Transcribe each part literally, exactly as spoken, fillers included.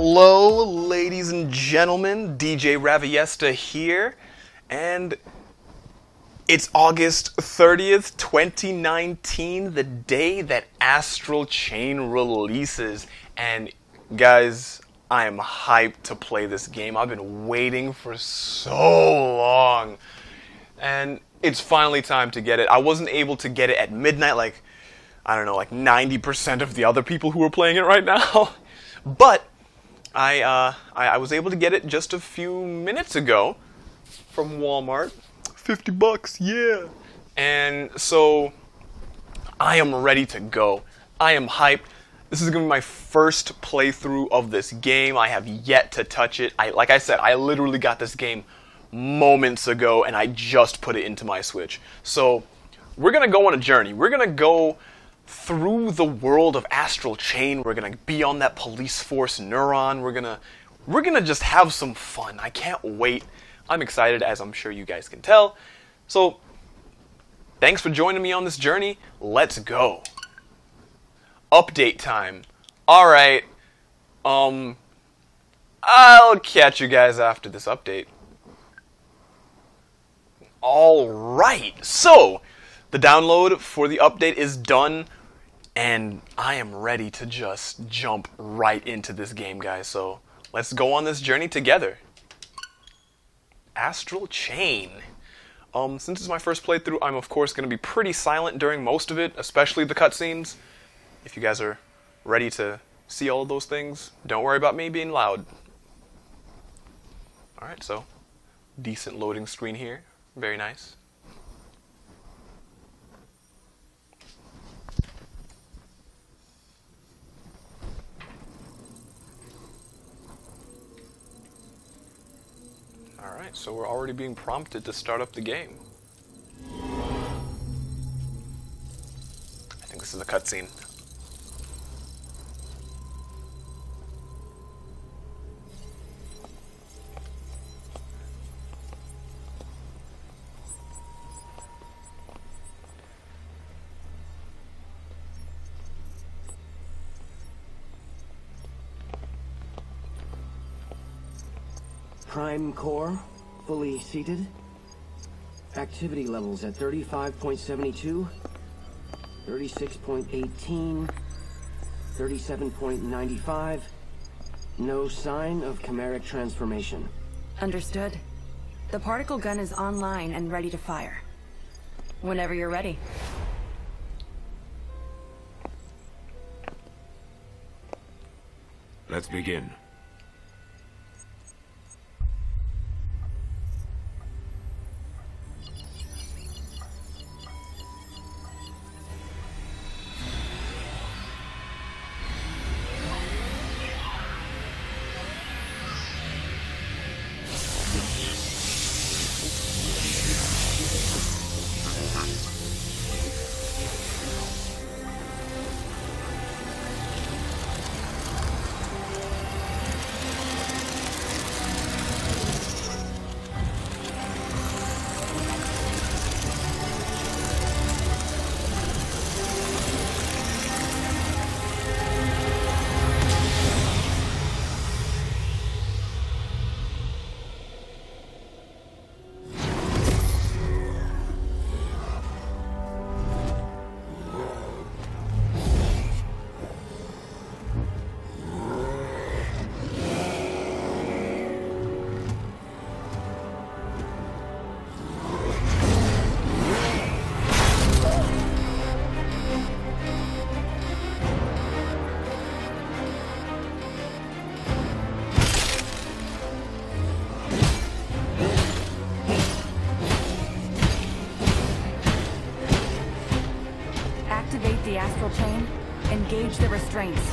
Hello, ladies and gentlemen, D J Raviesta here, and it's August thirtieth, twenty nineteen, the day that Astral Chain releases, and guys, I am hyped to play this game. I've been waiting for so long, and it's finally time to get it. I wasn't able to get it at midnight, like, I don't know, like ninety percent of the other people who are playing it right now, but I, uh, I, I was able to get it just a few minutes ago from Walmart. fifty bucks, yeah! And so, I am ready to go. I am hyped. This is gonna be my first playthrough of this game. I have yet to touch it. I, like I said, I literally got this game moments ago and I just put it into my Switch. So, we're gonna go on a journey. We're gonna go through the world of Astral Chain. We're gonna be on that police force Neuron. We're gonna we're gonna just have some fun. I can't wait. I'm excited, as I'm sure you guys can tell. So thanks for joining me on this journey. Let's go. Update time. Alright. Um I'll catch you guys after this update. Alright, so the download for the update is done. And I am ready to just jump right into this game, guys. So let's go on this journey together. Astral Chain. Um, since it's my first playthrough, I'm of course going to be pretty silent during most of it, especially the cutscenes. If you guys are ready to see all of those things, don't worry about me being loud. Alright, so decent loading screen here. Very nice. Alright, so we're already being prompted to start up the game. I think this is a cutscene. Prime Core, fully seated. Activity levels at thirty-five point seven two, thirty-six point one eight, thirty-seven point nine five. No sign of chimeric transformation. Understood. The particle gun is online and ready to fire. Whenever you're ready. Let's begin. Chain, engage the restraints.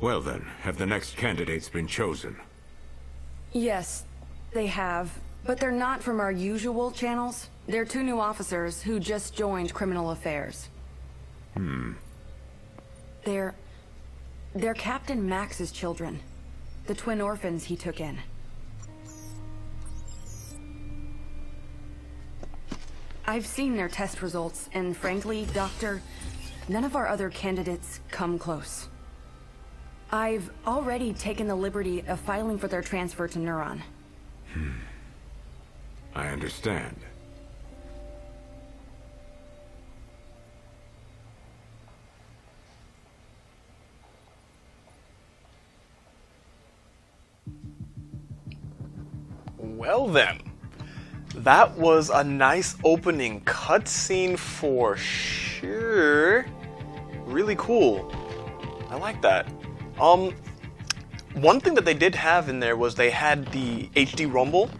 Well then, have the next candidates been chosen? Yes, they have. But they're not from our usual channels. They're two new officers who just joined Criminal Affairs. Hmm. They're... they're Captain Max's children. The twin orphans he took in. I've seen their test results, and frankly, Doctor, none of our other candidates come close. I've already taken the liberty of filing for their transfer to Neuron. Hmm. I understand. Well then, that was a nice opening cutscene for sure. Really cool. I like that. Um, one thing that they did have in there was they had the H D rumble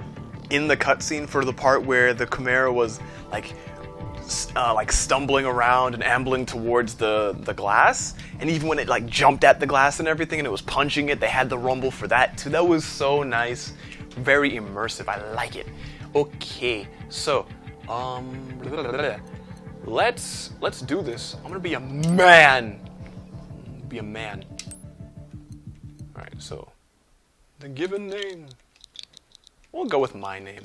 in the cutscene for the part where the Chimera was like, uh, like stumbling around and ambling towards the the glass, and even when it like jumped at the glass and everything, and it was punching it, they had the rumble for that too. That was so nice, very immersive. I like it. Okay, so um, let's let's do this. I'm gonna be a man. Be a man. All right, so the given name. We'll go with my name.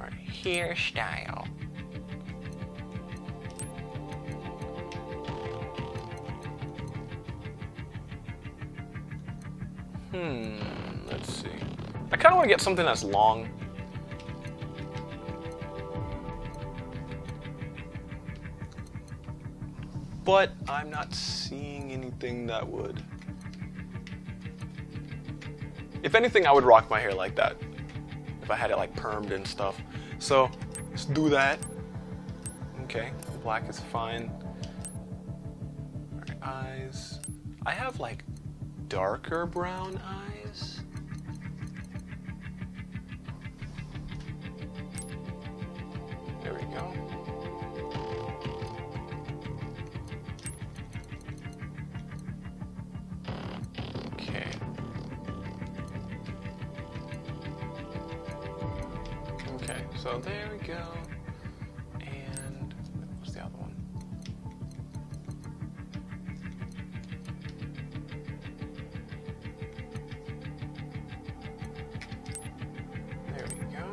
All right, hairstyle. Hmm, let's see. I kind of want to get something that's long. But I'm not seeing anything that would... If anything, I would rock my hair like that, if I had it like permed and stuff. So, let's do that. Okay, black is fine. All right, eyes. I have like darker brown eyes. There we go. Okay. Okay, so there we go. And what's the other one? There we go.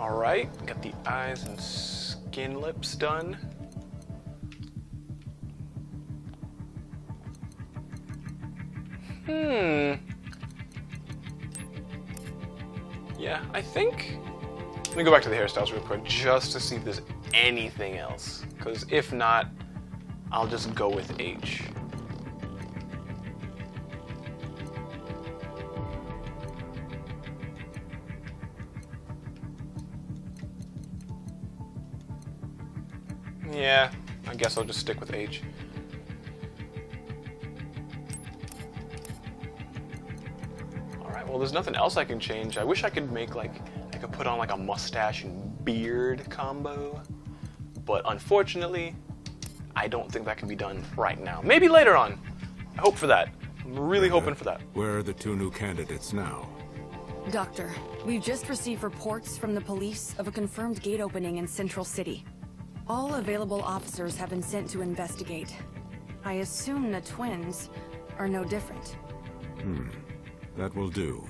All right, got the eyes and skin lips done. Hmm. Yeah, I think... Let me go back to the hairstyles real quick, just to see if there's anything else. Because if not, I'll just go with H. Yeah, I guess I'll just stick with H. Well, there's nothing else I can change. I wish I could make like, I could put on like a mustache and beard combo, but unfortunately, I don't think that can be done right now. Maybe later on. I hope for that. I'm really uh, hoping for that. Where are the two new candidates now? Doctor, we've just received reports from the police of a confirmed gate opening in Central City. All available officers have been sent to investigate. I assume the twins are no different. Hmm. That will do.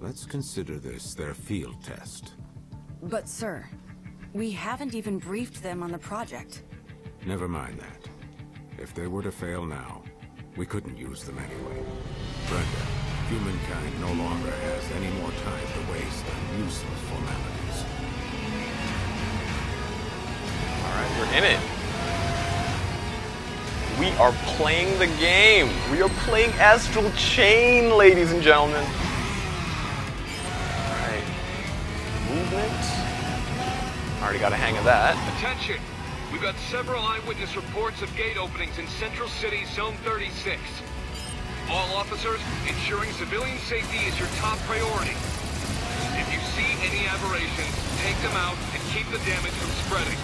Let's consider this their field test. But sir, we haven't even briefed them on the project. Never mind that. If they were to fail now, we couldn't use them anyway. Brenda, humankind no longer has any more time to waste on useless formalities. Alright, we're in it. We are playing the game. We are playing Astral Chain, ladies and gentlemen. All right, movement. Already got a hang of that. Attention, we've got several eyewitness reports of gate openings in Central City, Zone thirty-six. All officers, ensuring civilian safety is your top priority. If you see any aberrations, take them out and keep the damage from spreading.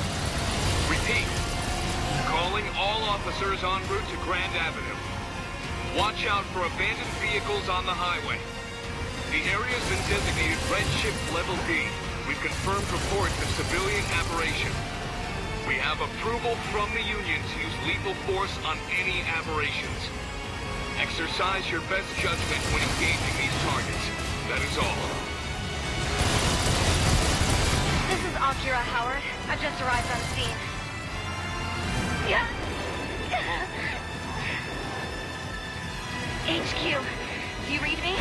Repeat. Calling all officers en route to Grand Avenue. Watch out for abandoned vehicles on the highway. The area's been designated Red Shift Level D. We've confirmed reports of civilian aberration. We have approval from the Union to use lethal force on any aberrations. Exercise your best judgment when engaging these targets. That is all. This is Akira, Howard. I've just arrived on scene. Yeah. H Q, do you read me?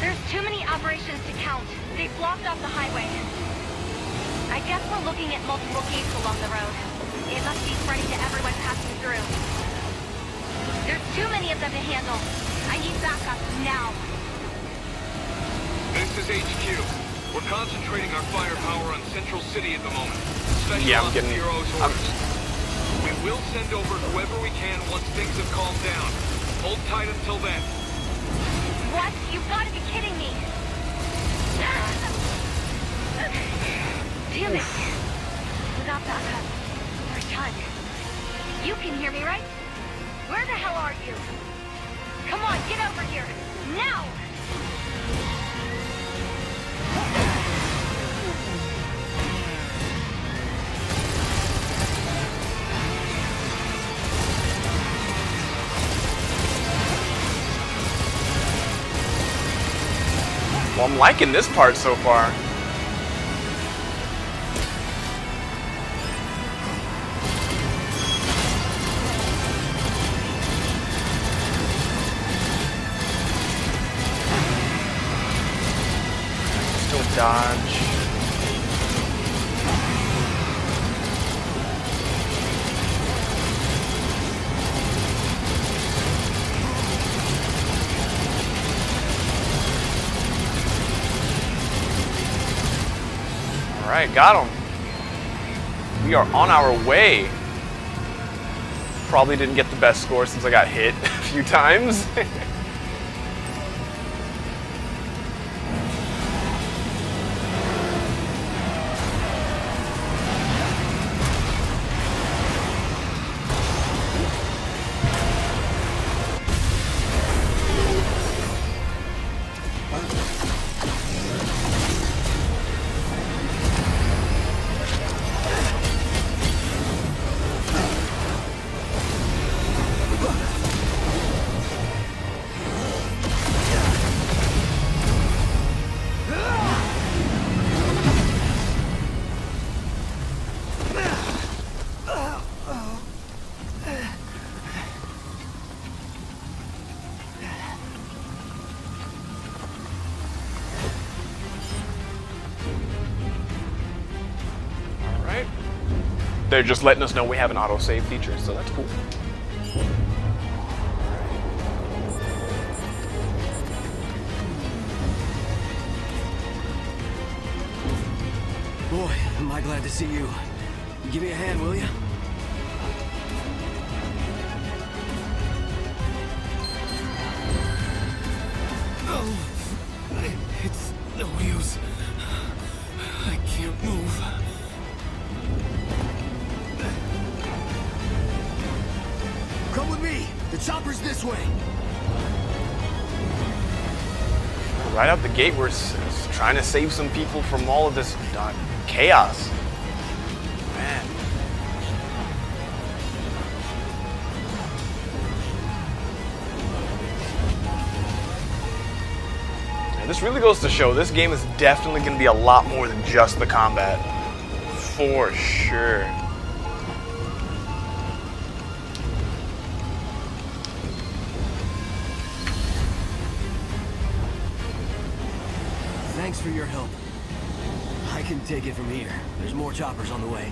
There's too many operations to count. They've blocked off the highway. I guess we're looking at multiple gates along the road. It must be spreading to everyone passing through. There's too many of them to handle. I need backup now. This is H Q. We're concentrating our firepower on Central City at the moment. Special yeah, I'm getting... I'm... We will send over whoever we can once things have calmed down. Hold tight until then. What? You've got to be kidding me! Damn it! Without backup, we're done. You can hear me, right? Where the hell are you? Come on, get over here! Now! Well, I'm liking this part so far. Still dodge. Alright, got him. We are on our way. Probably didn't get the best score since I got hit a few times. They're just letting us know we have an autosave feature, so that's cool. Boy, am I glad to see you. Give me a hand, will you? Oh, it's no use. I can't move. The chopper's this way. Right out the gate, we're trying to save some people from all of this chaos. Man. And this really goes to show this game is definitely going to be a lot more than just the combat. For sure. Thanks for your help. I can take it from here. There's more choppers on the way.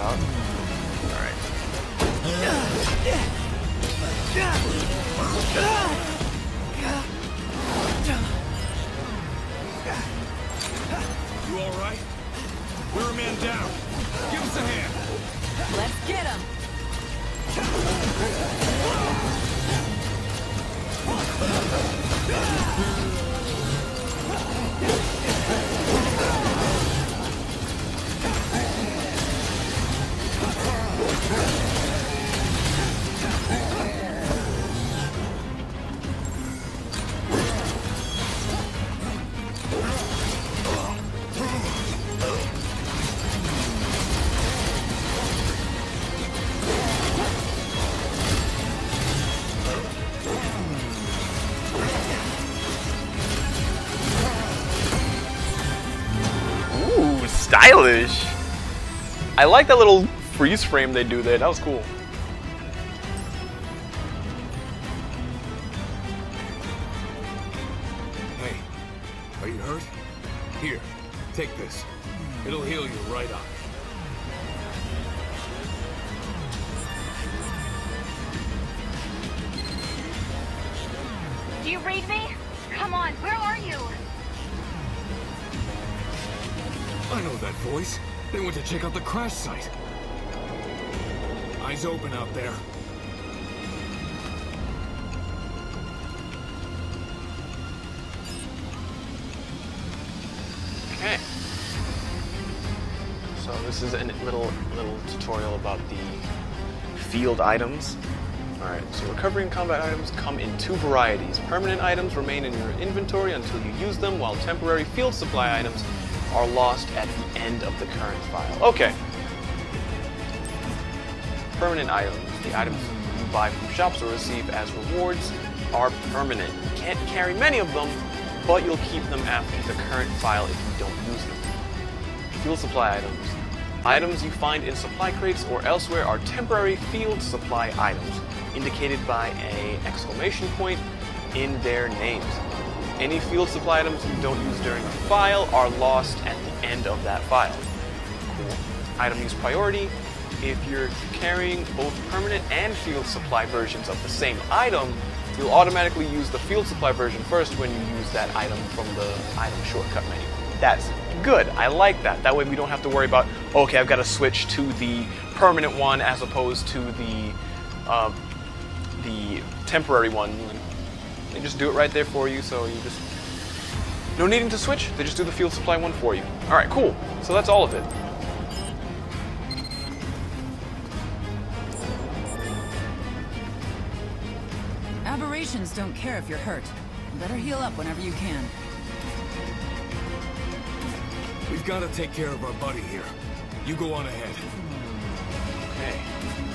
out. Alright. You alright? We're a man down. Give us a hand. Let's get him. Stylish. I like that little freeze frame they do there. That was cool. Hey, are you hurt? Here, take this. It'll heal you right up. Do you read me? Come on, where are you? I know that voice. They went to check out the crash site. Eyes open out there. Okay. So this is a little little tutorial about the field items. All right. So recovery and combat items come in two varieties. Permanent items remain in your inventory until you use them, while temporary field supply items are lost at the end of the current file. Okay. Permanent items. The items you buy from shops or receive as rewards are permanent. You can't carry many of them, but you'll keep them after the current file if you don't use them. Fuel supply items. Items you find in supply crates or elsewhere are temporary field supply items, indicated by an exclamation point in their names. Any field supply items you don't use during the file are lost at the end of that file. Cool. Item use priority. If you're carrying both permanent and field supply versions of the same item, you'll automatically use the field supply version first when you use that item from the item shortcut menu. That's good. I like that. That way we don't have to worry about, okay, I've got to switch to the permanent one as opposed to the, uh, the temporary one. They just do it right there for you, so you just... no needing to switch, they just do the field supply one for you. Alright, cool. So that's all of it. Aberrations don't care if you're hurt. Better heal up whenever you can. We've got to take care of our buddy here. You go on ahead. Okay,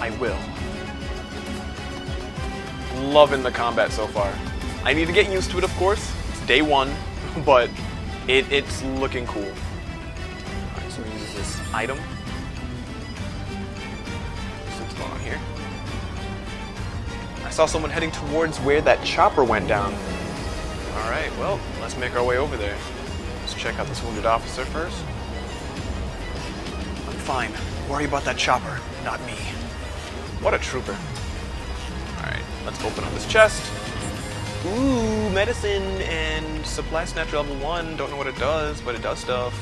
I will. Loving the combat so far. I need to get used to it, of course. It's day one, but it, it's looking cool. All right, so we use this item. So what's going on here? I saw someone heading towards where that chopper went down. All right, well, let's make our way over there. Let's check out this wounded officer first. I'm fine. Worry about that chopper, not me. What a trooper. All right, let's open up this chest. Ooh, medicine and supply snatch level one. Don't know what it does, but it does stuff.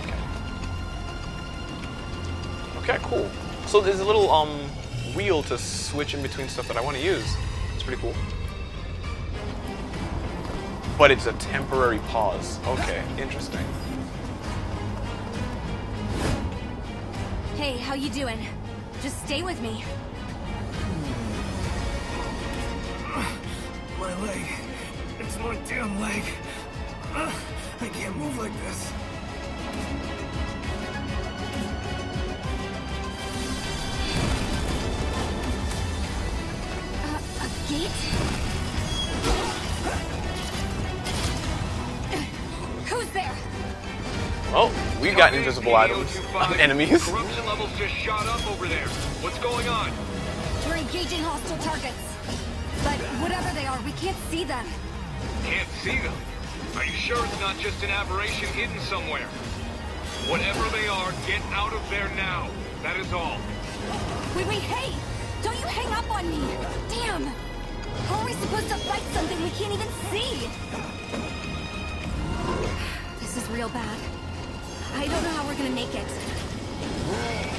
Okay. Okay, cool. So there's a little um wheel to switch in between stuff that I want to use. It's pretty cool. But it's a temporary pause. Okay, interesting. Hey, how you doing? Just stay with me. My leg. It's my damn leg. Uh, I can't move like this. Uh, a gate? Who's there? Oh, we got invisible items on enemies. Corruption levels just shot up over there. What's going on? We're engaging hostile targets. But whatever they are, we can't see them. Can't see them? Are you sure it's not just an aberration hidden somewhere? Whatever they are, get out of there now. That is all. Wait, wait, hey! Don't you hang up on me! Damn! How are we supposed to fight something we can't even see? This is real bad. I don't know how we're gonna make it. Ugh.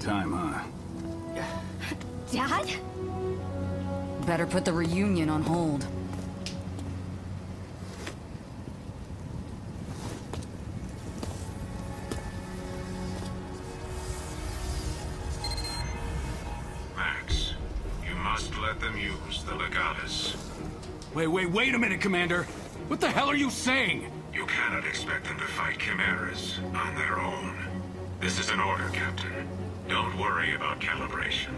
Time, huh? Dad? Better put the reunion on hold. Max, you must let them use the Legatus. Wait, wait, wait a minute, Commander! What the hell are you saying? You cannot expect them to fight Chimeras on their own. This is an order, Captain. Don't worry about calibration.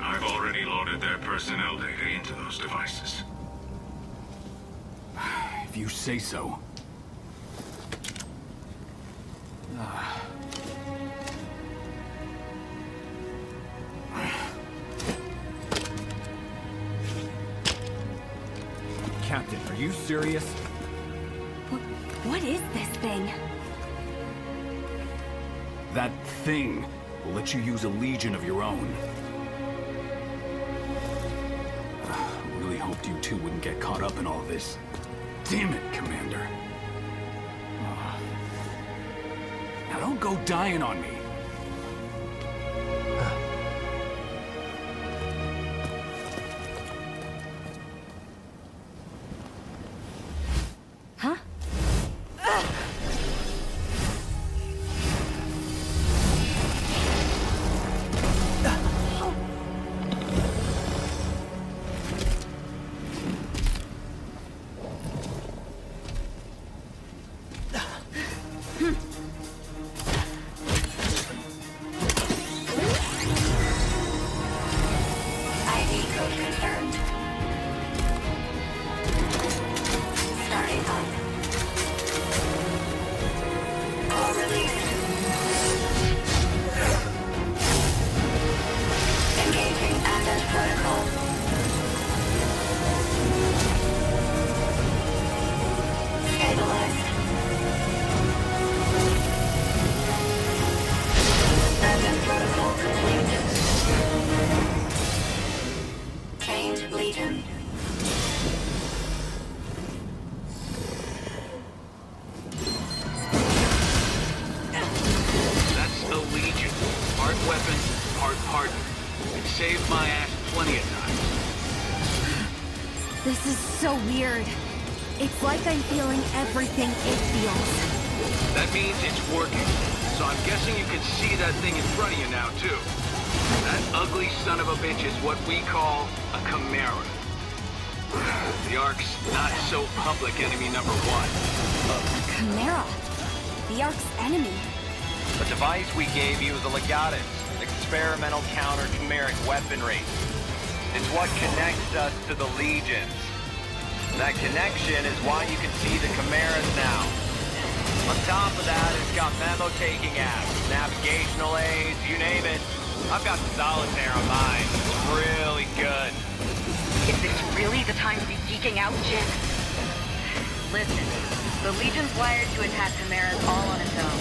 I've already loaded their personnel data into those devices. If you say so. Uh. Captain, are you serious? What, what is this thing? That thing. We'll let you use a legion of your own. I really hoped you two wouldn't get caught up in all this. Damn it, Commander. Now don't go dying on me. I'm feeling everything it feels. That means it's working. So I'm guessing you can see that thing in front of you now, too. That ugly son of a bitch is what we call a chimera. The Ark's not-so-public enemy number one. Uh, Chimera. The Ark's enemy. The device we gave you is a Legatus. Experimental counter-chimeric weaponry. It's what connects us to the Legions. That connection is why you can see the Chimeras now. On top of that, it's got memo-taking apps, navigational aids, you name it. I've got Solitaire on mine. It's really good. Is this really the time to be geeking out, Jin? Listen, the Legion's wired to attack Chimeras all on its own.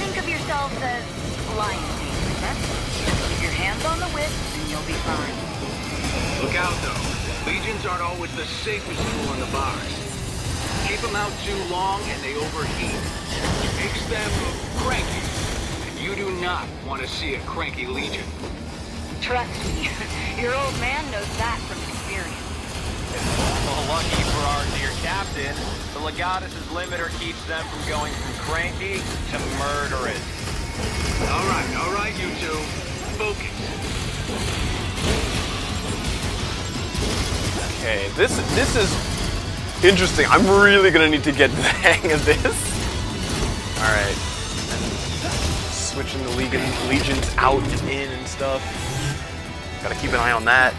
Think of yourselves as lion tamers, huh? Just keep your hands on the whip, and you'll be fine. Look out, though. Legions aren't always the safest tool in the box. Keep them out too long, and they overheat. It makes them cranky. And you do not want to see a cranky Legion. Trust me, your old man knows that from experience. Well, lucky for our dear captain, the Legatus' limiter keeps them from going from cranky to murderous. All right, all right, you two. Focus. Okay, this, this is interesting. I'm really gonna need to get the hang of this. All right. Switching the Legion, Legions out and in and stuff. Gotta keep an eye on that.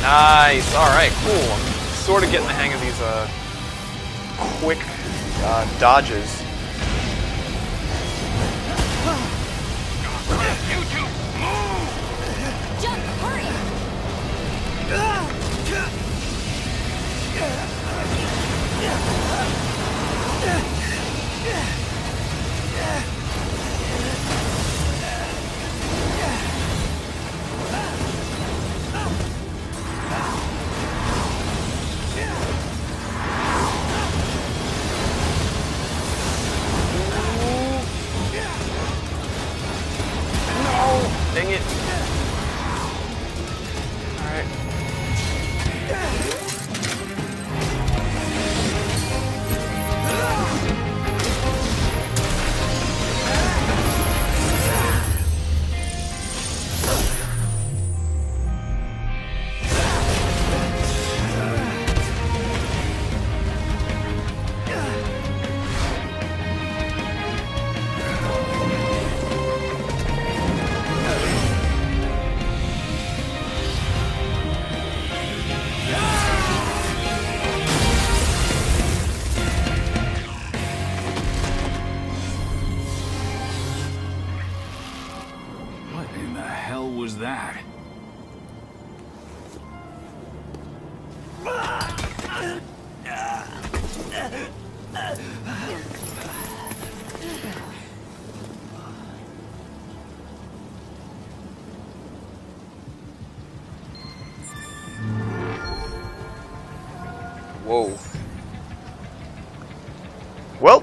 Nice, alright, cool. I'm sort of getting the hang of these uh, quick uh, dodges. You two, move! Jump, hurry! Dang it. Alright.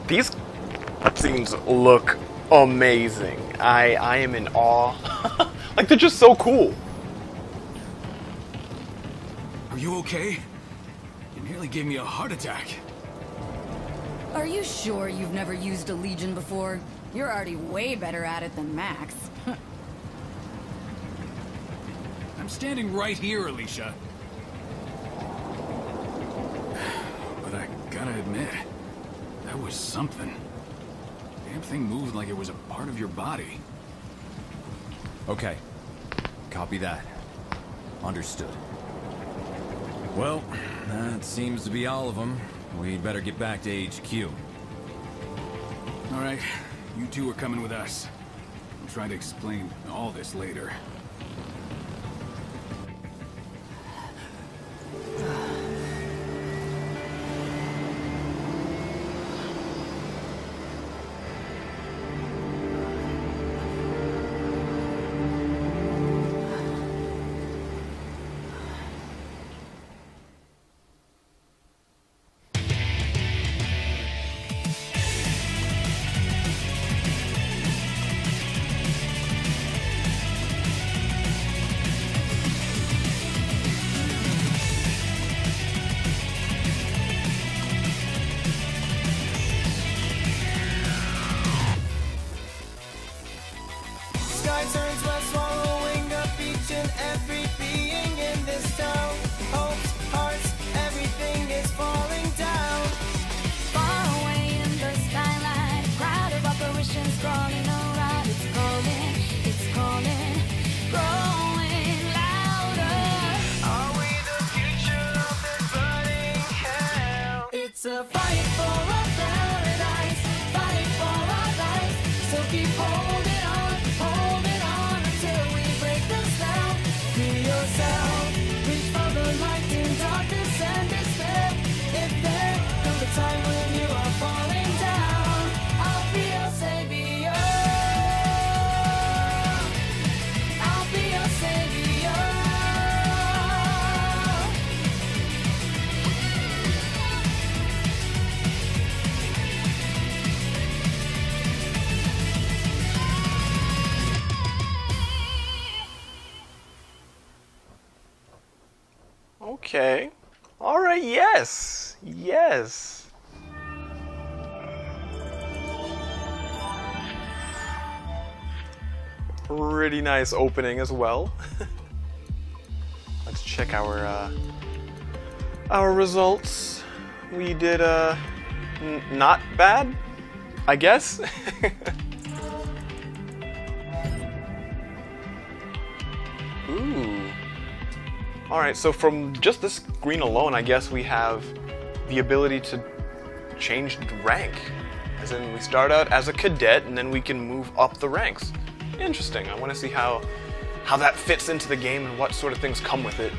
These cutscenes look amazing. I I am in awe. Like, they're just so cool. you okay? You nearly gave me a heart attack. Are you sure you've never used a Legion before? You're already way better at it than Max. I'm standing right here, Alicia. But I gotta admit, that was something. The damn thing moved like it was a part of your body. Okay. Copy that. Understood. Well, that seems to be all of them. We'd better get back to H Q. All right. You two are coming with us. I'll try to explain all this later. Okay. All right. Yes. Yes. Pretty nice opening as well. Let's check our uh, our results. We did uh, n not bad, I guess. Ooh. Alright, so from just this screen alone, I guess we have the ability to change rank. As in, we start out as a cadet, and then we can move up the ranks. Interesting. I want to see how, how that fits into the game and what sort of things come with it.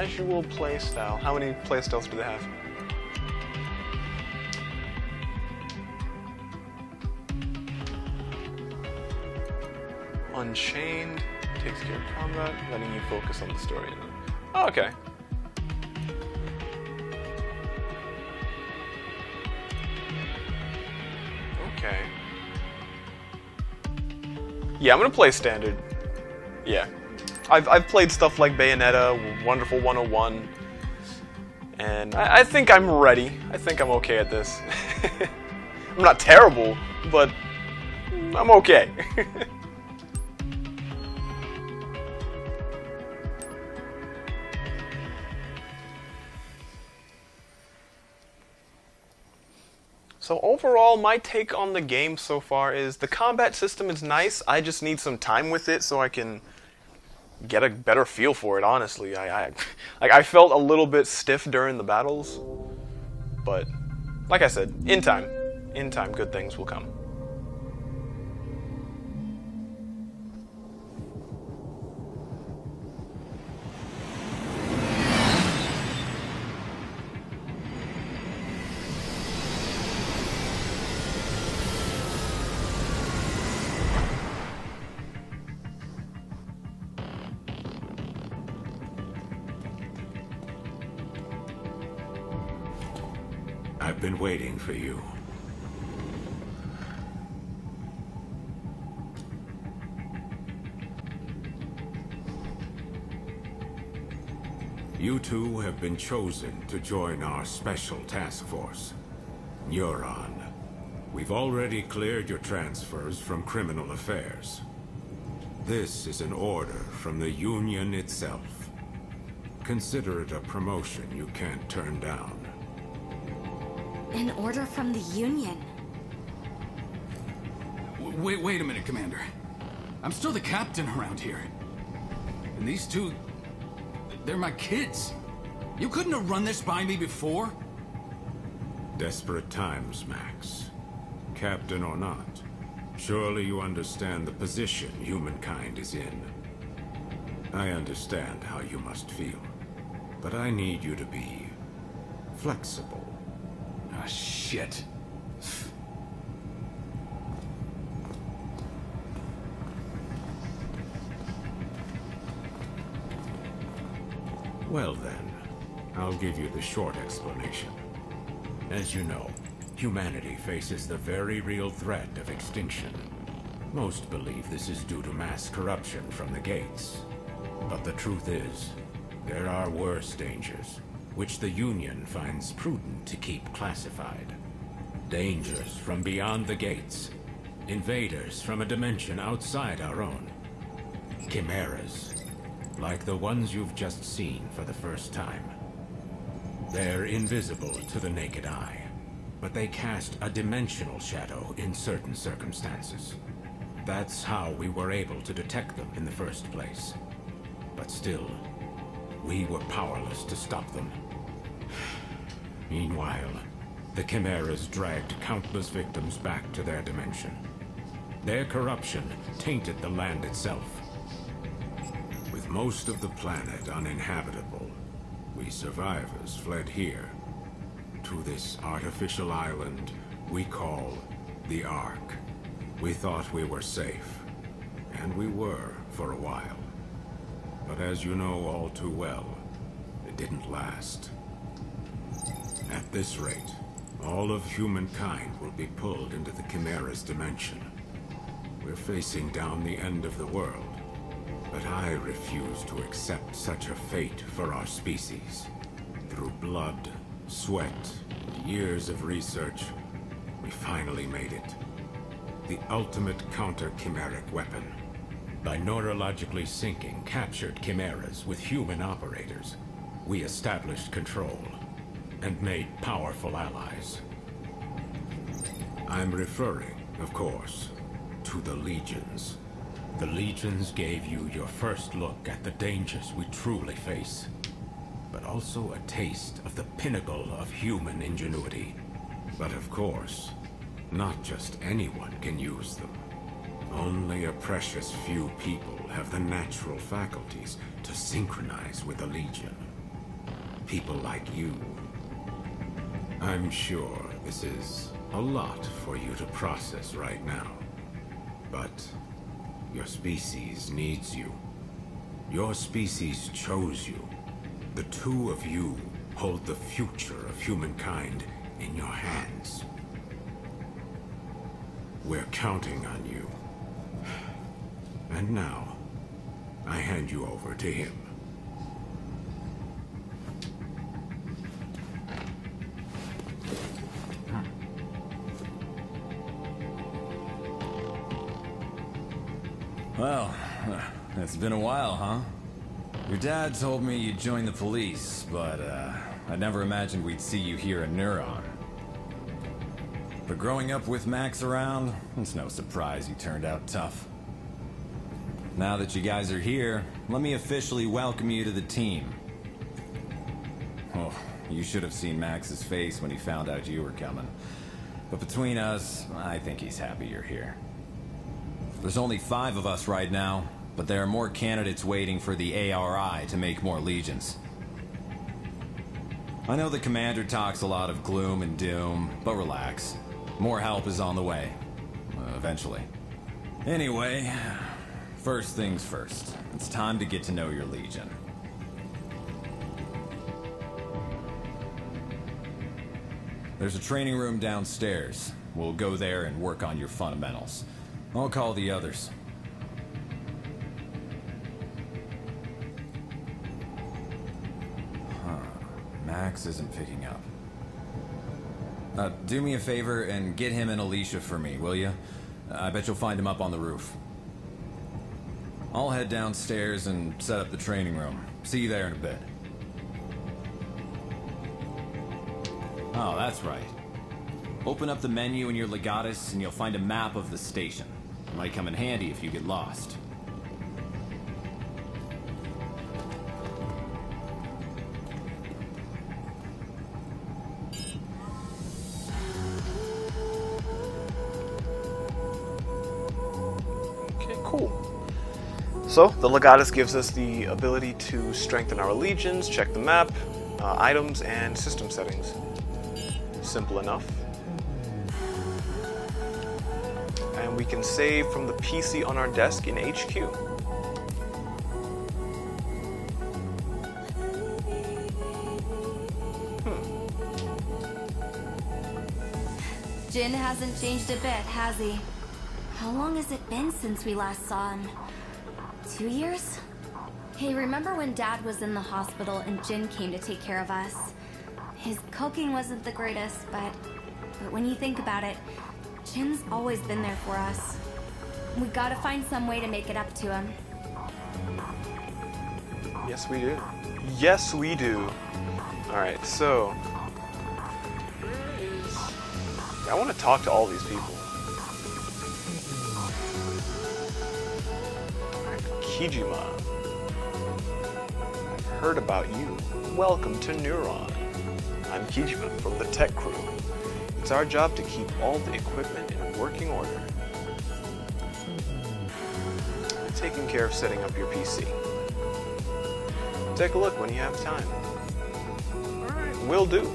Casual playstyle. How many playstyles do they have? Unchained takes care of combat, letting you focus on the story. Oh, okay. Okay. Yeah, I'm gonna play standard. Yeah. I've, I've played stuff like Bayonetta, Wonderful one oh one, and I, I think I'm ready. I think I'm okay at this. I'm not terrible, but I'm okay. So overall, my take on the game so far is the combat system is nice. I just need some time with it so I can get a better feel for it, honestly. I, I, like, I felt a little bit stiff during the battles, but like I said, in time, in time, good things will come. I I've been waiting for you. You two have been chosen to join our special task force, Neuron. We've already cleared your transfers from criminal affairs. This is an order from the Union itself. Consider it a promotion you can't turn down. An order from the Union? Wait, wait a minute, Commander. I'm still the captain around here. And these two... they're my kids. You couldn't have run this by me before? Desperate times, Max. Captain or not, surely you understand the position humankind is in. I understand how you must feel, but I need you to be flexible. Ah, shit. Well then, I'll give you the short explanation. As you know, humanity faces the very real threat of extinction. Most believe this is due to mass corruption from the gates. But the truth is, there are worse dangers, which the Union finds prudent to keep classified. Dangers from beyond the gates. Invaders from a dimension outside our own. Chimeras. Like the ones you've just seen for the first time. They're invisible to the naked eye, but they cast a dimensional shadow in certain circumstances. That's how we were able to detect them in the first place. But still, we were powerless to stop them. Meanwhile, the Chimeras dragged countless victims back to their dimension. Their corruption tainted the land itself. Most of the planet uninhabitable, we survivors fled here, to this artificial island we call the Ark. We thought we were safe, and we were for a while. But as you know all too well, it didn't last. At this rate, all of humankind will be pulled into the Chimera's dimension. We're facing down the end of the world. But I refuse to accept such a fate for our species. Through blood, sweat, years of research, we finally made it. The ultimate counter-chimeric weapon. By neurologically syncing captured chimeras with human operators, we established control and made powerful allies. I'm referring, of course, to the Legions. The Legions gave you your first look at the dangers we truly face, but also a taste of the pinnacle of human ingenuity. But of course, not just anyone can use them. Only a precious few people have the natural faculties to synchronize with the Legion. People like you. I'm sure this is a lot for you to process right now, but... your species needs you. Your species chose you. The two of you hold the future of humankind in your hands. We're counting on you. And now, I hand you over to him. Well, it's been a while, huh? Your dad told me you'd join the police, but uh, I never imagined we'd see you here in Neuron. But growing up with Max around, it's no surprise you turned out tough. Now that you guys are here, let me officially welcome you to the team. Oh, you should have seen Max's face when he found out you were coming. But between us, I think he's happy you're here. There's only five of us right now, but there are more candidates waiting for the A R I to make more legions. I know the commander talks a lot of gloom and doom, but relax. More help is on the way. Uh, eventually. Anyway, first things first. It's time to get to know your legion. There's a training room downstairs. We'll go there and work on your fundamentals. I'll call the others. Huh. Max isn't picking up. Uh, do me a favor and get him and Alicia for me, will you? I bet you'll find him up on the roof. I'll head downstairs and set up the training room. See you there in a bit. Oh, that's right. Open up the menu in your Legatus and you'll find a map of the station. It might come in handy if you get lost. So, the Legatus gives us the ability to strengthen our legions, check the map, uh, items, and system settings. Simple enough. And we can save from the P C on our desk in H Q. Hmm. Jin hasn't changed a bit, has he? How long has it been since we last saw him? Two years? Hey, remember when Dad was in the hospital and Jin came to take care of us? His cooking wasn't the greatest, but, but when you think about it, Jin's always been there for us. We gotta find some way to make it up to him. Yes, we do. Yes, we do. Alright, so... Where is... I want to talk to all these people. Kijima, I've heard about you. Welcome to Neuron. I'm Kijima from the tech crew. It's our job to keep all the equipment in working order. I'm taking care of setting up your P C. Take a look when you have time. Alright, will do.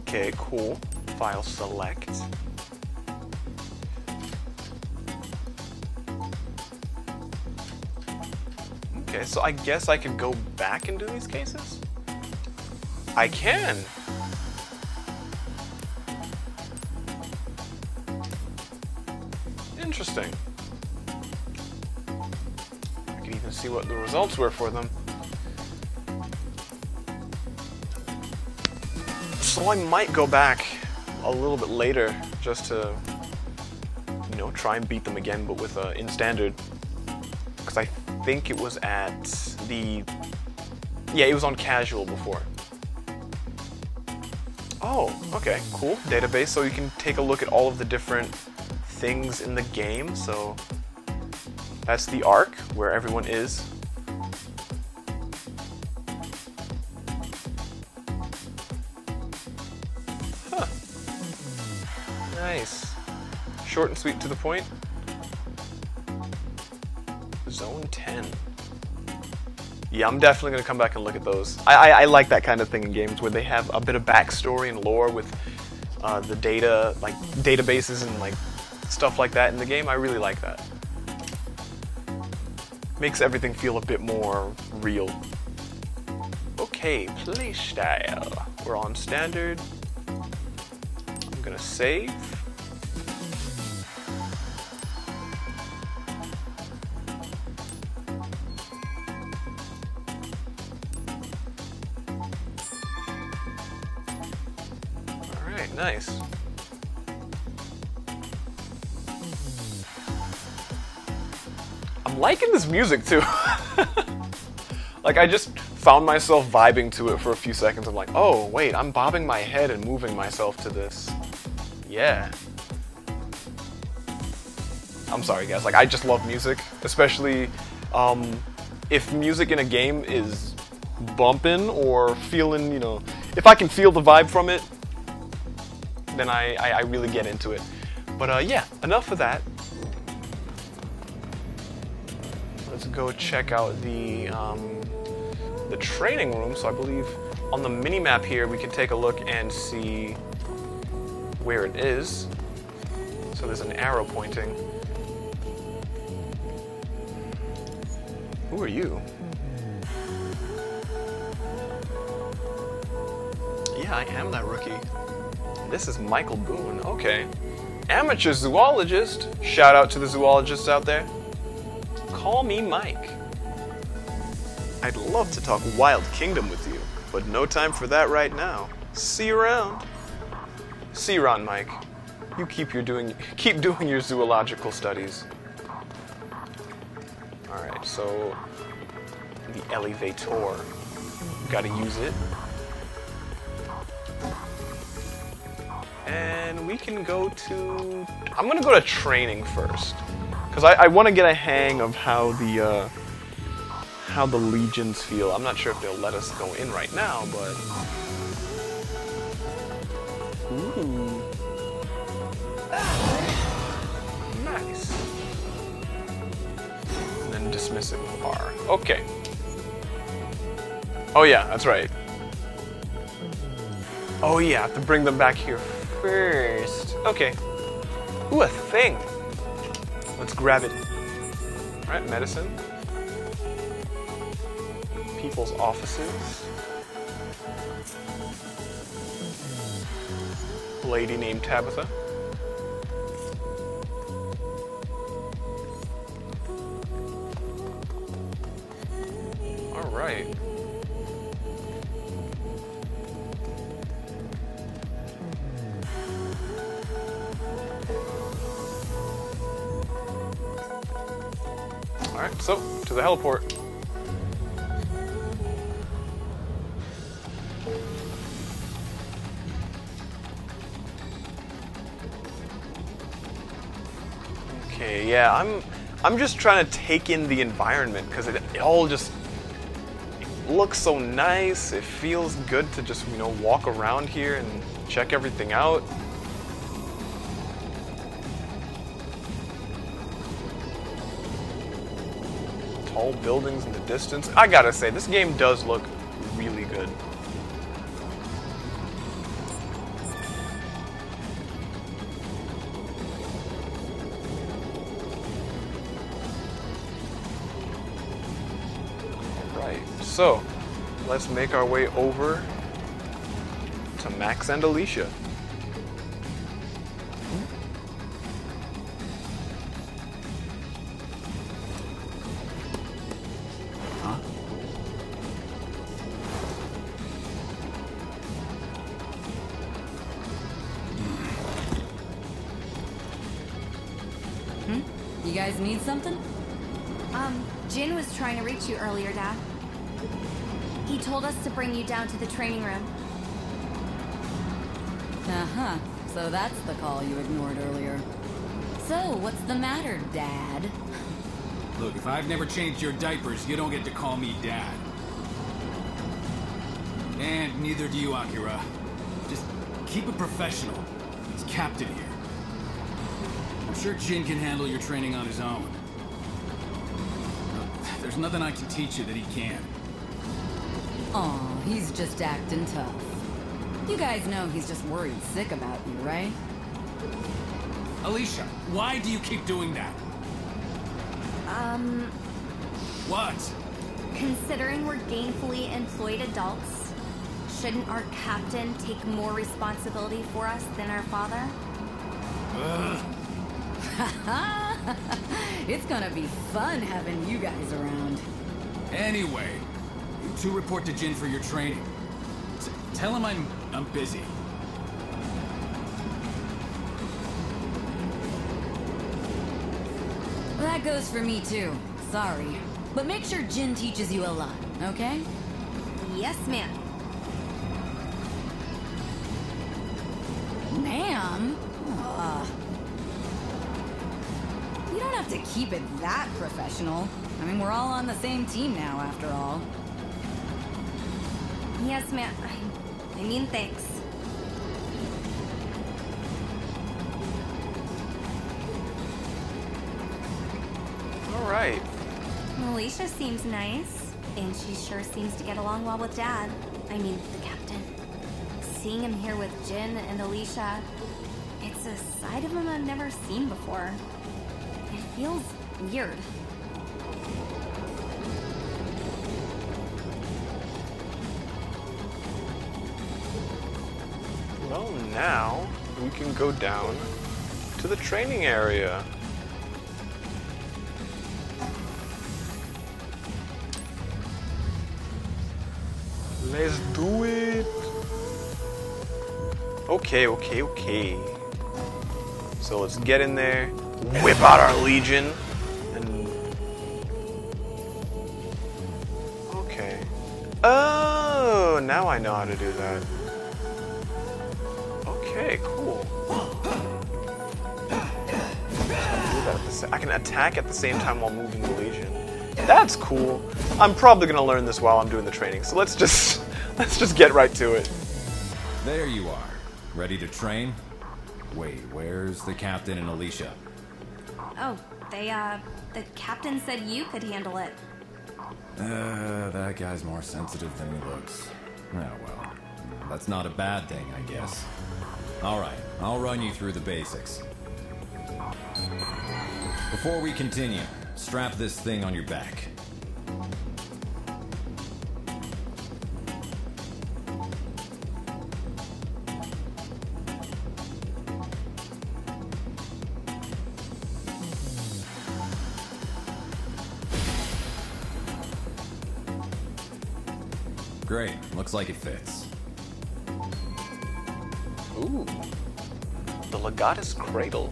Okay, cool. File select. Okay, so I guess I could go back and do these cases? I can! Interesting. I can even see what the results were for them. So I might go back a little bit later just to, you know, try and beat them again, but with uh, in standard. Because I I think it was at the, yeah, it was on casual before. Oh, okay, cool. Database, so you can take a look at all of the different things in the game. So that's the Ark, where everyone is. Huh. Nice. Short and sweet to the point. Zone ten. Yeah, I'm definitely going to come back and look at those. I, I, I like that kind of thing in games where they have a bit of backstory and lore with uh, the data, like databases and like stuff like that in the game. I really like that. Makes everything feel a bit more real. Okay, playstyle. We're on standard. I'm going to save. Nice. I'm liking this music too. Like I just found myself vibing to it for a few seconds. I'm like, oh wait, I'm bobbing my head and moving myself to this. Yeah. I'm sorry guys, like I just love music, especially um, if music in a game is bumping or feeling, you know, if I can feel the vibe from it, then I, I, I really get into it. But uh, yeah, enough of that. Let's go check out the, um, the training room. So I believe on the mini-map here, we can take a look and see where it is. So there's an arrow pointing. Who are you? Yeah, I am that rookie. This is Michael Boone, okay. Amateur zoologist. Shout out to the zoologists out there. Call me Mike. I'd love to talk Wild Kingdom with you, but no time for that right now. See you around. See you around, Mike. You keep your doing keep doing your zoological studies. Alright, so the elevator. Gotta use it. And we can go to... I'm gonna go to training first. Because I, I want to get a hang of how the uh, how the legions feel. I'm not sure if they'll let us go in right now, but... Ooh. Nice. And then dismiss it with R. Okay. Oh yeah, that's right. Oh yeah, I have to bring them back here first. Okay. Ooh, a thing. Let's grab it. All right, medicine. People's offices. Lady named Tabitha. All right. Alright, so, to the heliport. Okay, yeah, I'm I'm just trying to take in the environment, because it, it all just it looks so nice, it feels good to just, you know, walk around here and check everything out. All buildings in the distance. I gotta say, this game does look really good. Alright, so let's make our way over to Max and Alicia. Need something? Um, Jin was trying to reach you earlier, Dad. He told us to bring you down to the training room. Uh-huh. So that's the call you ignored earlier. So, what's the matter, Dad? Look, if I've never changed your diapers, you don't get to call me Dad. And neither do you, Akira. Just keep it professional. He's captain here. I'm sure Jin can handle your training on his own. There's nothing I can teach you that he can't. Aw, he's just acting tough. You guys know he's just worried sick about you, right? Alicia, why do you keep doing that? Um... What? Considering we're gainfully employed adults, shouldn't our captain take more responsibility for us than our father? Ugh. It's gonna be fun having you guys around. Anyway, you two report to Jin for your training. T tell him I'm I'm busy. Well, that goes for me too. Sorry, but make sure Jin teaches you a lot, okay? Yes, ma'am. Ma'am. Uh, You don't have to keep it that professional. I mean, we're all on the same team now, after all. Yes, ma'am. I mean, thanks. All right. Alicia seems nice, and she sure seems to get along well with Dad. I mean, the captain. Seeing him here with Jin and Alicia, it's a side of him I've never seen before. Feels weird. Well, now we can go down to the training area. Let's do it. Okay, okay, okay. So let's get in there, whip out our Legion. And okay. Oh, now I know how to do that. Okay, cool. I can attack at the same time while moving the Legion. That's cool. I'm probably gonna learn this while I'm doing the training, so let's just let's just get right to it. There you are. Ready to train? Wait, where's the captain and Alicia? Oh, they uh the captain said you could handle it. Uh, that guy's more sensitive than he looks. Oh well. That's not a bad thing, I guess. Alright, I'll run you through the basics. Before we continue, strap this thing on your back. Great, looks like it fits. Ooh, the Legatus Cradle.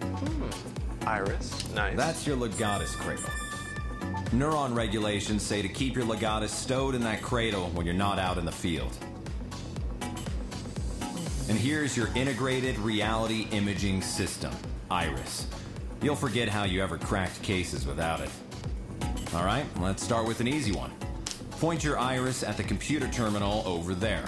Hmm, Iris, nice. That's your Legatus Cradle. Neuron regulations say to keep your Legatus stowed in that cradle when you're not out in the field. And here's your integrated reality imaging system, Iris. You'll forget how you ever cracked cases without it. All right, let's start with an easy one. Point your Iris at the computer terminal over there.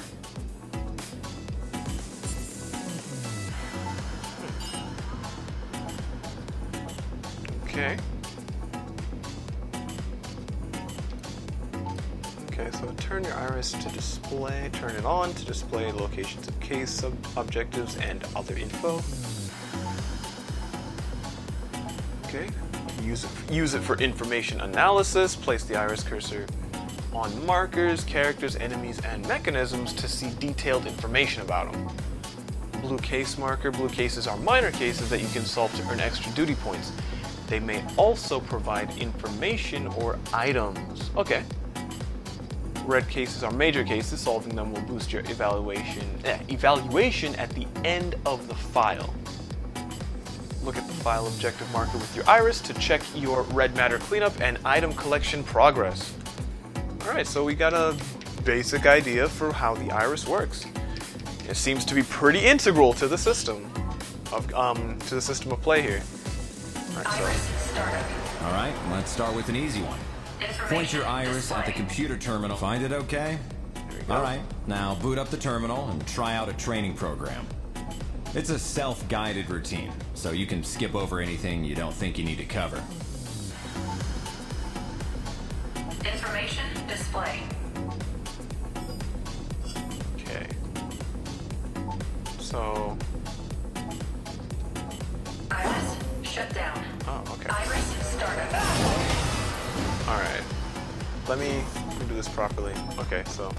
Okay. Okay, so turn your Iris to display, turn it on to display locations of case, sub objectives, and other info. Okay, use it, use it for information analysis. Place the Iris cursor on markers, characters, enemies, and mechanisms to see detailed information about them. Blue case marker. Blue cases are minor cases that you can solve to earn extra duty points. They may also provide information or items. Okay. Red cases are major cases. Solving them will boost your evaluation, eh, evaluation at the end of the file. Look at the file objective marker with your Iris to check your red matter cleanup and item collection progress. Alright, so we got a basic idea for how the Iris works. It seems to be pretty integral to the system of um, to the system of play here. Alright, so. Alright, let's start with an easy one. Point your Iris at the computer terminal. Find it okay? Alright, now boot up the terminal and try out a training program. It's a self-guided routine, so you can skip over anything you don't think you need to cover. Information display. Okay. So... Iris, shut down. Oh, okay. Iris, start up. Alright. Let me do this properly. Okay, so...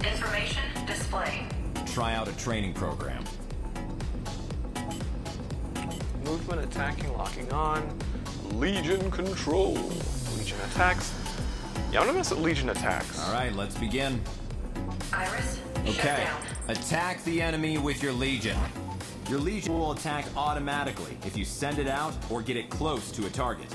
Information display. Try out a training program. Movement, attacking, locking on. Legion control. Legion attacks. Yeah, I'm gonna mess with Legion attacks. Alright, let's begin. Iris, okay. Attack the enemy with your Legion. Your Legion will attack automatically if you send it out or get it close to a target.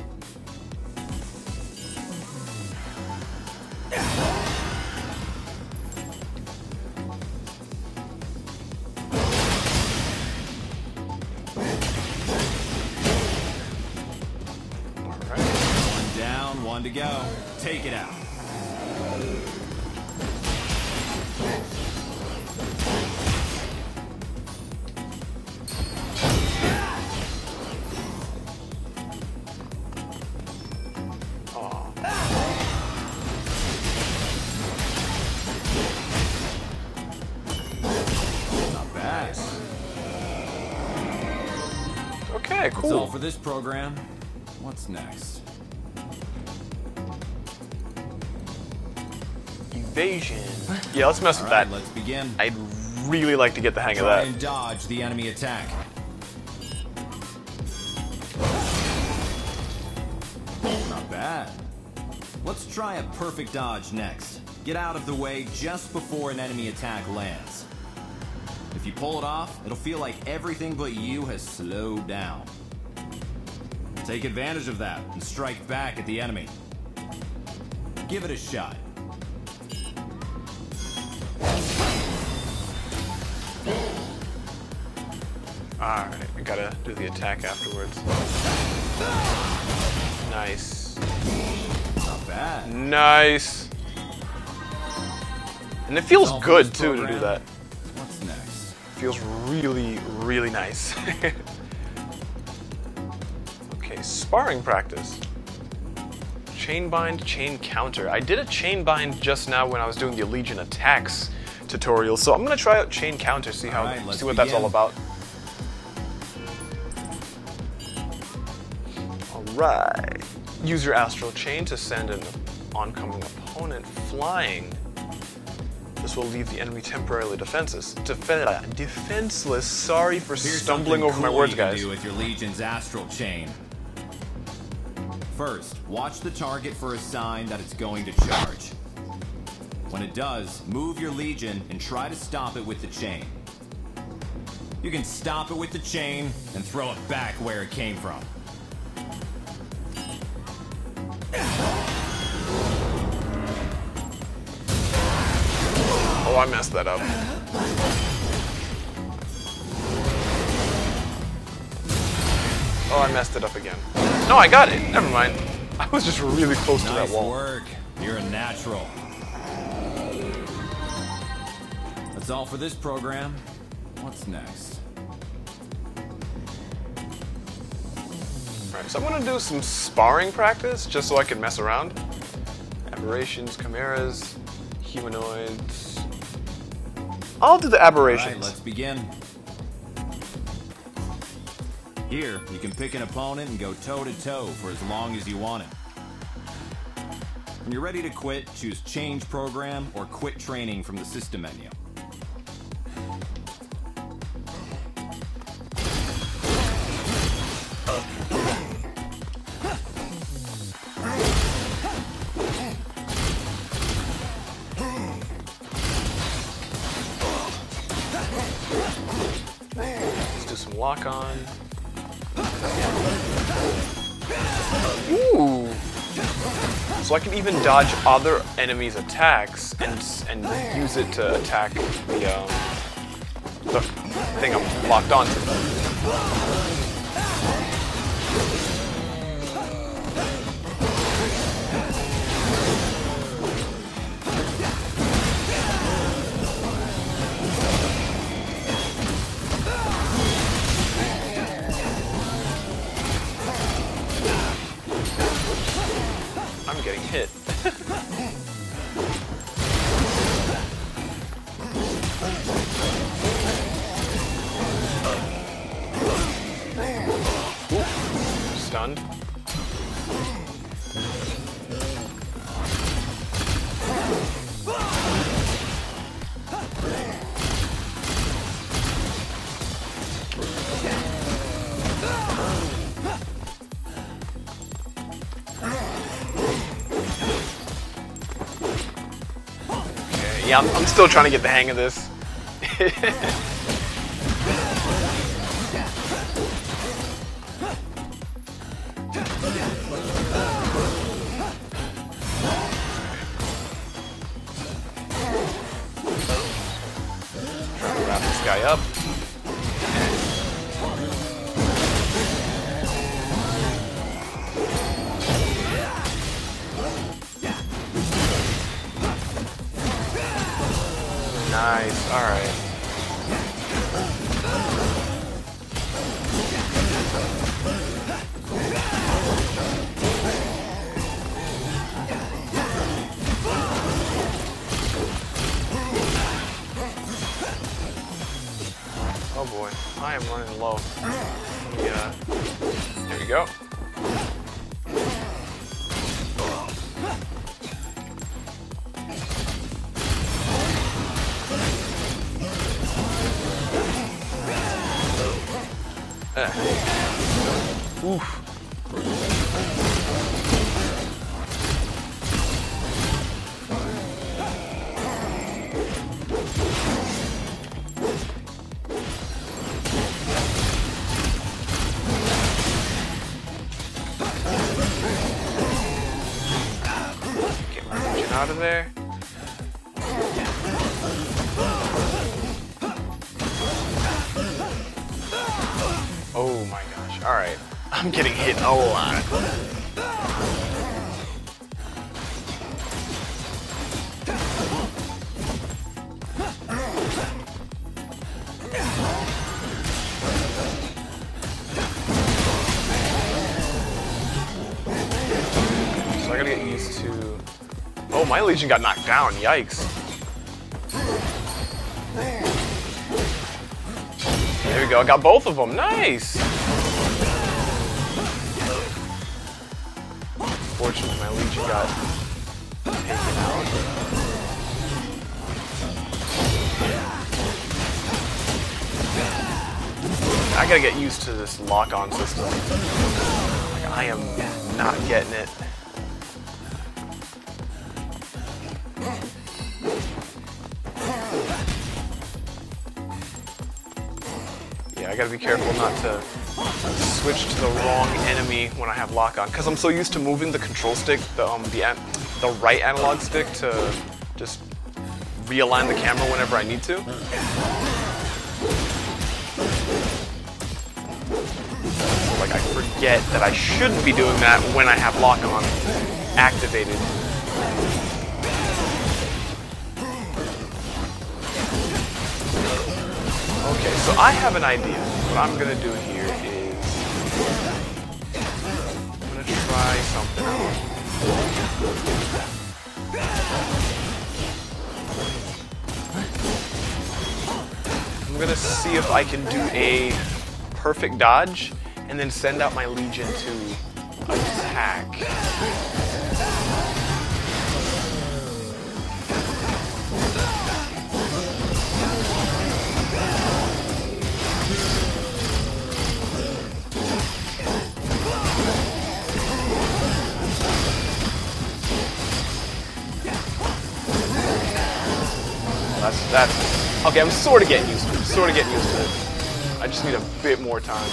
To go. Take it out. Oh. Not bad. Okay, cool. That's all for this program. What's next? evasion. Yeah, let's mess All with right, that. Let's begin. I'd really like to get the hang Try of that. And dodge the enemy attack. Not bad. Let's try a perfect dodge next. Get out of the way just before an enemy attack lands. If you pull it off, it'll feel like everything but you has slowed down. Take advantage of that and strike back at the enemy. Give it a shot. Alright, we gotta do the attack afterwards. Nice. Not bad. Nice. And it feels good too to do that. What's next? Feels really, really nice. Okay, sparring practice. Chain bind, chain counter. I did a chain bind just now when I was doing the Legion attacks tutorial, so I'm gonna try out chain counter, see how, right, see what begin. That's all about. All right. Use your Astral Chain to send an oncoming opponent flying. This will leave the enemy temporarily defenseless. Def defenseless. Sorry for Here's stumbling over cool my words, you guys. Do with your Legion's Astral Chain. First, watch the target for a sign that it's going to charge. When it does, move your Legion and try to stop it with the chain. You can stop it with the chain and throw it back where it came from. Oh, I messed that up. Oh, I messed it up again. No, I got it. Never mind. I was just really close nice to that wall. Work. You're a natural. That's all for this program. What's next? Alright, so I'm going to do some sparring practice just so I can mess around. Aberrations, chimeras, humanoids. I'll do the aberrations. Alright, let's begin. Here, you can pick an opponent and go toe-to-toe for as long as you want it. When you're ready to quit, choose Change Program or Quit Training from the system menu. Let's do some lock-on. Ooh! So I can even dodge other enemies' attacks and and use it to attack the um, the thing I'm locked onto. I'm getting hit. Stunned. Yeah, I'm, I'm still trying to get the hang of this. Trying to wrap this guy up. Nice, alright. Oh boy, I am running low. Yeah. There we go. that. Oof. Out of there. Oh my gosh. All right. I'm getting hit a lot. So I gotta get used to... Oh, my Legion got knocked down, yikes. There we go, I got both of them, nice! Unfortunately, my Legion got taken out. I gotta get used to this lock-on system. Like, I am not getting it. I gotta be careful not to switch to the wrong enemy when I have lock on, because I'm so used to moving the control stick, the um, the an the right analog stick, to just realign the camera whenever I need to. So, like, I forget that I shouldn't be doing that when I have lock on activated. Okay, so I have an idea. What I'm gonna do here is I'm gonna try something out. I'm gonna see if I can do a perfect dodge and then send out my Legion to attack. That's, that's, okay, I'm sort of getting used to it, sort of getting used to it. I just need a bit more time.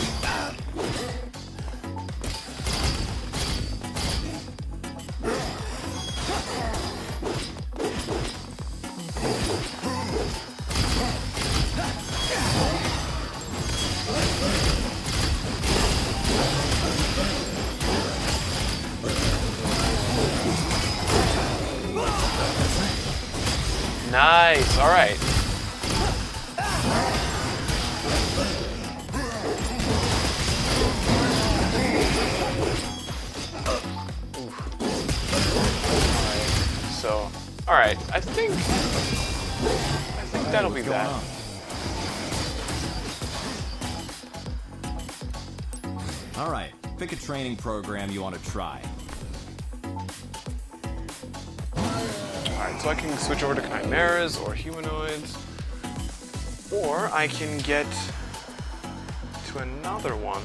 Nice, all right. Oof. So, all right, I think, I think that'll be that. All right, pick a training program you want to try. Alright, so I can switch over to chimeras or humanoids, or I can get to another one.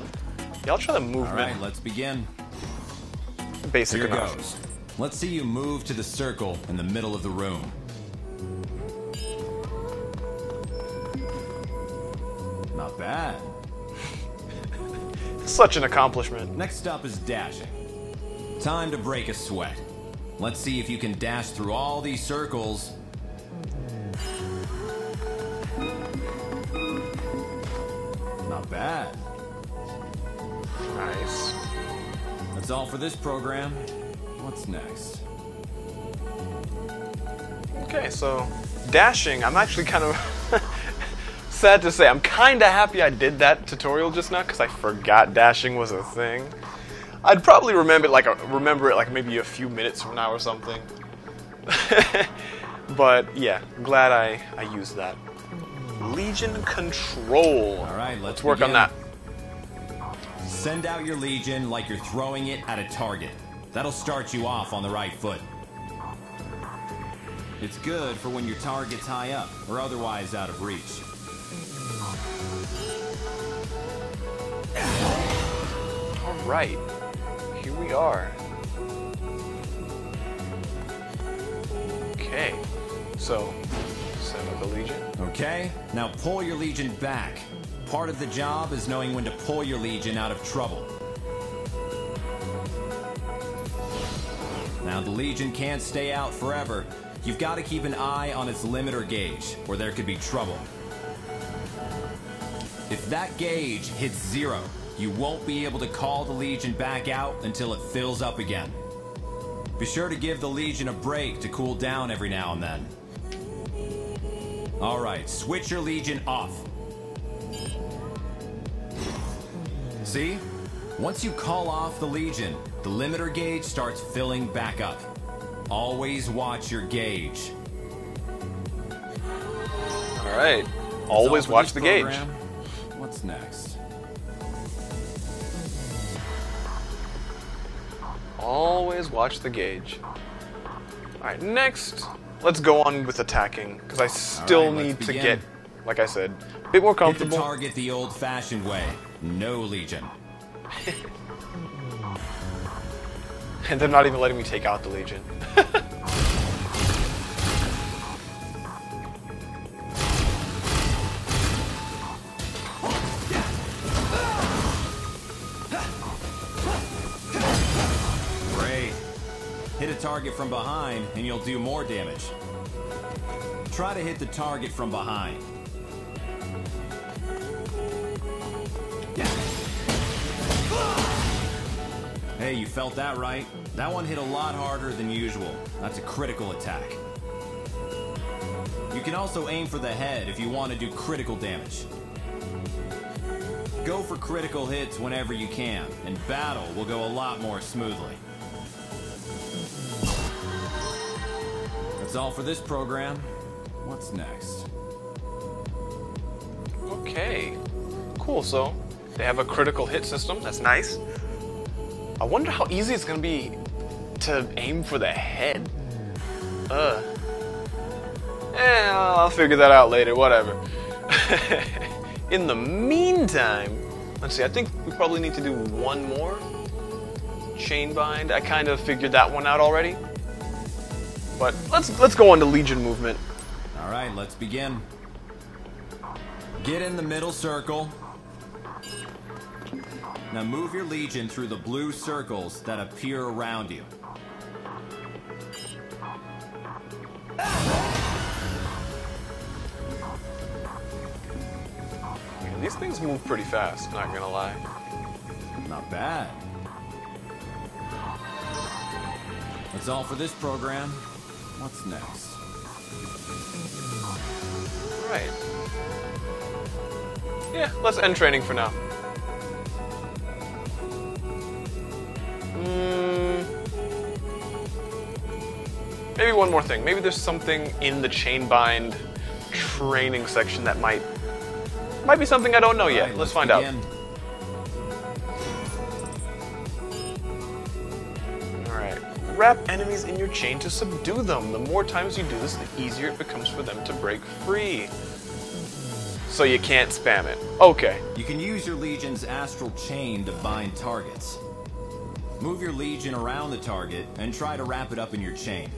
Yeah, I'll try the movement. Alright, let's begin. Basic Here enough. Goes. Let's see you move to the circle in the middle of the room. Not bad. Such an accomplishment. Next stop is dashing. Time to break a sweat. Let's see if you can dash through all these circles. Not bad. Nice. That's all for this program. What's next? Okay, so dashing, I'm actually kind of sad to say, I'm kind of happy I did that tutorial just now because I forgot dashing was a thing. I'd probably remember it like a, remember it like maybe a few minutes from now or something. But yeah, glad I I used that. Legion control. All right, let's, let's work begin. on that. Send out your Legion like you're throwing it at a target. That'll start you off on the right foot. It's good for when your target's high up or otherwise out of reach. right, here we are. Okay, so send up the Legion. Okay, now pull your Legion back. Part of the job is knowing when to pull your Legion out of trouble. Now the Legion can't stay out forever. You've got to keep an eye on its limiter gauge, or there could be trouble. If that gauge hits zero, you won't be able to call the Legion back out until it fills up again. Be sure to give the Legion a break to cool down every now and then. Alright, switch your Legion off. See? Once you call off the Legion, the limiter gauge starts filling back up. Always watch your gauge. Alright, always watch the gauge. What's next? Always watch the gauge. Alright, next, let's go on with attacking, because I still need to get, like I said, a bit more comfortable. Hit the target the old-fashioned way. No Legion. And they're not even letting me take out the Legion. Great. Hit a target from behind and you'll do more damage. Try to hit the target from behind. Hey, you felt that, right? That one hit a lot harder than usual. That's a critical attack. You can also aim for the head if you want to do critical damage. Go for critical hits whenever you can, and battle will go a lot more smoothly. That's all for this program. What's next? Okay. Cool, so they have a critical hit system. That's nice. I wonder how easy it's gonna be to aim for the head. Ugh. Eh, I'll figure that out later, whatever. In the meantime, let's see, I think we probably need to do one more. Chain bind, I kind of figured that one out already. But let's, let's go on to Legion movement. All right, let's begin. Get in the middle circle. Now move your Legion through the blue circles that appear around you. Man, these things move pretty fast, not gonna lie. Not bad. That's all for this program. What's next? All right. Yeah, let's end training for now. Maybe one more thing. Maybe there's something in the chain bind training section that might might be something I don't know yet. Right, let's, let's find begin. out. Alright. Wrap enemies in your chain to subdue them. The more times you do this, the easier it becomes for them to break free. So you can't spam it. Okay. You can use your Legion's Astral Chain to bind targets. Move your Legion around the target and try to wrap it up in your chain.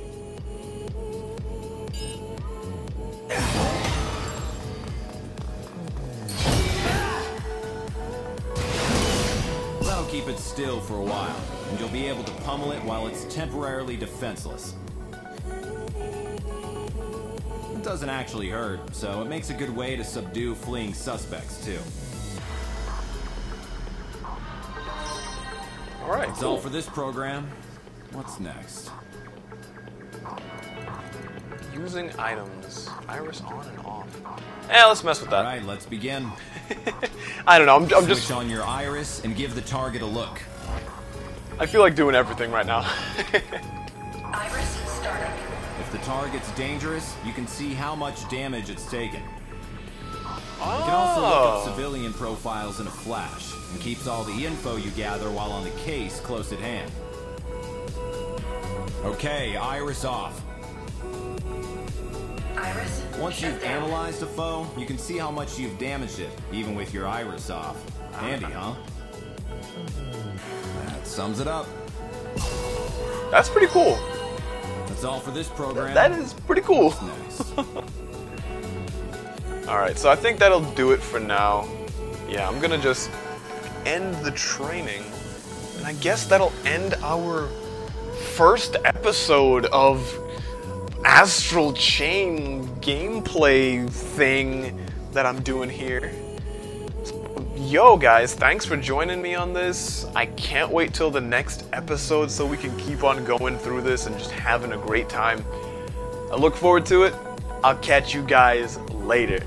That'll keep it still for a while, and you'll be able to pummel it while it's temporarily defenseless. It doesn't actually hurt, so it makes a good way to subdue fleeing suspects, too. All right, that's cool. All for this program. What's next? Using items. Iris on and off. Eh, let's mess with that. All right, let's begin. I don't know. I'm, I'm just switch on your Iris and give the target a look. I feel like doing everything right now. Iris starting. If the target's dangerous, you can see how much damage it's taken. Oh. You can also look up civilian profiles in a flash, and keeps all the info you gather while on the case close at hand. Okay, Iris off. Iris, once you've down. analyzed a foe, you can see how much you've damaged it, even with your Iris off. Handy, huh? sums it up. That's pretty cool. That's all for this program. That is pretty cool. Nice. Alright, so I think that'll do it for now. Yeah, I'm gonna just end the training. And I guess that'll end our first episode of Astral Chain gameplay thing that I'm doing here. Yo guys, thanks for joining me on this. I can't wait till the next episode so we can keep on going through this and just having a great time. I look forward to it. I'll catch you guys later.